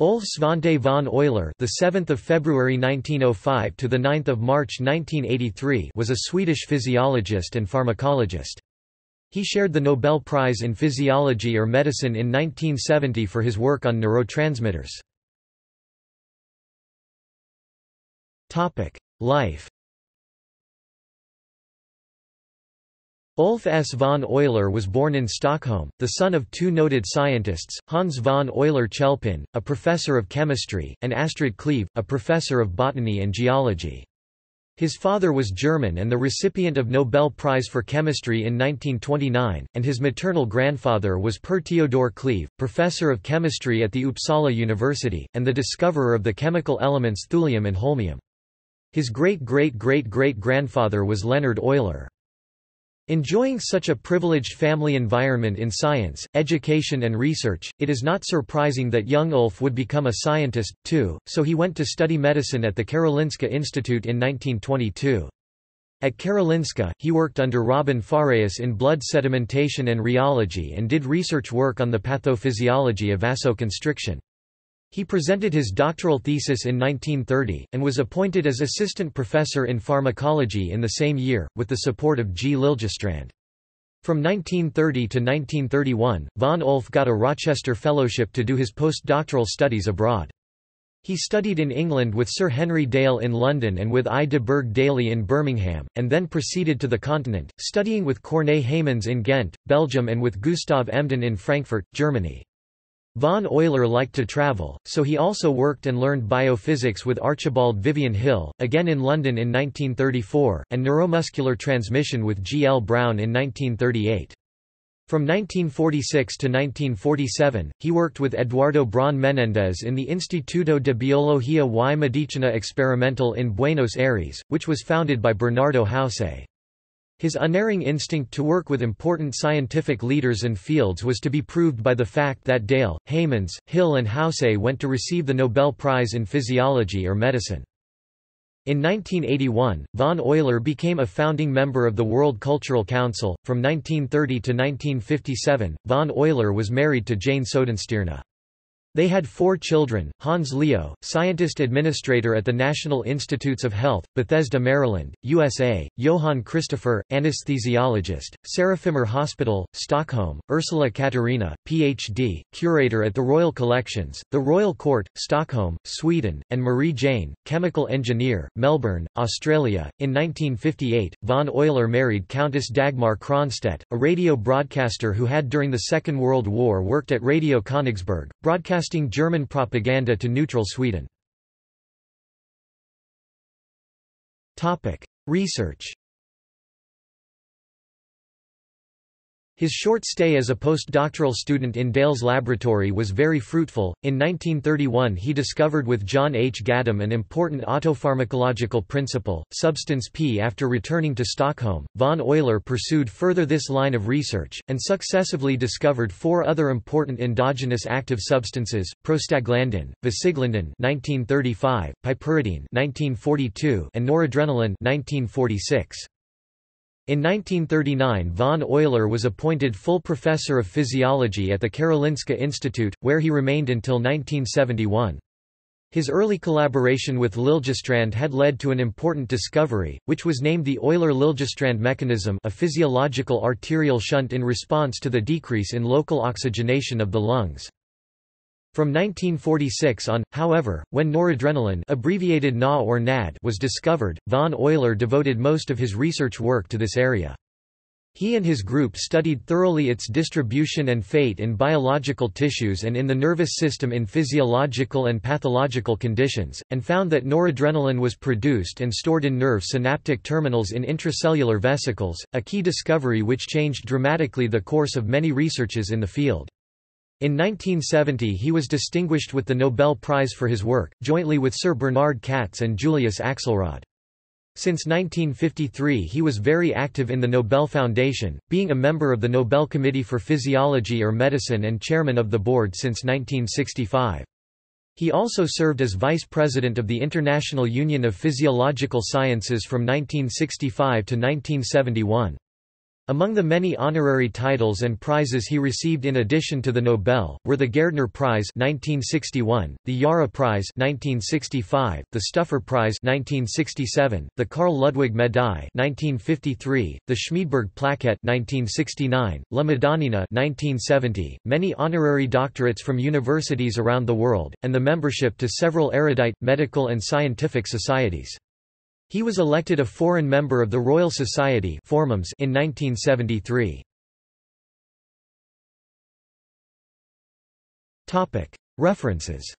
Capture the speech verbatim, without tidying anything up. Ulf Svante von Euler, the seventh of February nineteen oh five to the ninth of March nineteen eighty-three, was a Swedish physiologist and pharmacologist. He shared the Nobel Prize in Physiology or Medicine in nineteen seventy for his work on neurotransmitters. Topic: Life. Ulf S. von Euler was born in Stockholm, the son of two noted scientists, Hans von Euler-Chelpin, a professor of chemistry, and Astrid Cleve, a professor of botany and geology. His father was German and the recipient of Nobel Prize for Chemistry in nineteen twenty-nine, and his maternal grandfather was Per Theodor Cleve, professor of chemistry at the Uppsala University, and the discoverer of the chemical elements thulium and holmium. His great-great-great-great-grandfather was Leonard Euler. Enjoying such a privileged family environment in science, education and research, it is not surprising that young Ulf would become a scientist, too, so he went to study medicine at the Karolinska Institute in nineteen twenty-two. At Karolinska, he worked under Robin Fåhræus in blood sedimentation and rheology and did research work on the pathophysiology of vasoconstriction. He presented his doctoral thesis in nineteen thirty, and was appointed as assistant professor in pharmacology in the same year, with the support of G. Liljestrand. From nineteen thirty to nineteen thirty-one, von Ulf got a Rochester Fellowship to do his postdoctoral studies abroad. He studied in England with Sir Henry Dale in London and with I. de Berg Daly in Birmingham, and then proceeded to the continent, studying with Corneille Heymans in Ghent, Belgium, and with Gustav Emden in Frankfurt, Germany. Von Euler liked to travel, so he also worked and learned biophysics with Archibald Vivian Hill, again in London in nineteen thirty-four, and neuromuscular transmission with G. L. Brown in nineteen thirty-eight. From nineteen forty-six to nineteen forty-seven, he worked with Eduardo Braun Menendez in the Instituto de Biología y Medicina Experimental in Buenos Aires, which was founded by Bernardo Houssay. His unerring instinct to work with important scientific leaders and fields was to be proved by the fact that Dale, Heymans, Hill and Houssay went to receive the Nobel Prize in Physiology or Medicine. In nineteen eighty-one, von Euler became a founding member of the World Cultural Council. From nineteen thirty to nineteen fifty-seven, von Euler was married to Jane Sodenstierna. They had four children: Hans Leo, scientist administrator at the National Institutes of Health, Bethesda, Maryland, U S A, Johann Christopher, anesthesiologist, Serafimer Hospital, Stockholm, Ursula Katarina, P H D, curator at the Royal Collections, the Royal Court, Stockholm, Sweden, and Marie Jane, chemical engineer, Melbourne, Australia. In nineteen fifty-eight, von Euler married Countess Dagmar Kronstedt, a radio broadcaster who had during the Second World War worked at Radio Königsberg, broadcasting German propaganda to neutral Sweden. Topic: Research. His short stay as a postdoctoral student in Dale's laboratory was very fruitful. In nineteen thirty-one, he discovered with John H. Gaddam an important autopharmacological principle, substance P. After returning to Stockholm, von Euler pursued further this line of research, and successively discovered four other important endogenous active substances: prostaglandin, vasiglandin nineteen thirty-five, piperidine nineteen forty-two, and noradrenaline nineteen forty-six. In nineteen thirty-nine, von Euler was appointed full professor of physiology at the Karolinska Institute, where he remained until nineteen seventy-one. His early collaboration with Liljestrand had led to an important discovery, which was named the Euler-Liljestrand mechanism, a physiological arterial shunt in response to the decrease in local oxygenation of the lungs. From nineteen forty-six on, however, when noradrenaline, abbreviated N A or N A D, was discovered, von Euler devoted most of his research work to this area. He and his group studied thoroughly its distribution and fate in biological tissues and in the nervous system in physiological and pathological conditions, and found that noradrenaline was produced and stored in nerve synaptic terminals in intracellular vesicles, a key discovery which changed dramatically the course of many researches in the field. In nineteen seventy, he was distinguished with the Nobel Prize for his work, jointly with Sir Bernard Katz and Julius Axelrod. Since nineteen fifty-three, he was very active in the Nobel Foundation, being a member of the Nobel Committee for Physiology or Medicine and chairman of the board since nineteen sixty-five. He also served as vice president of the International Union of Physiological Sciences from nineteen sixty-five to nineteen seventy-one. Among the many honorary titles and prizes he received in addition to the Nobel, were the Gairdner Prize nineteen sixty-one, the Yara Prize nineteen sixty-five, the Stuffer Prize nineteen sixty-seven, the Carl Ludwig Medaille nineteen fifty-three, the Schmidberg Plaquette nineteen sixty-nine, La Madonnina nineteen seventy, many honorary doctorates from universities around the world, and the membership to several erudite, medical and scientific societies. He was elected a foreign member of the Royal Society Formums in nineteen seventy-three. References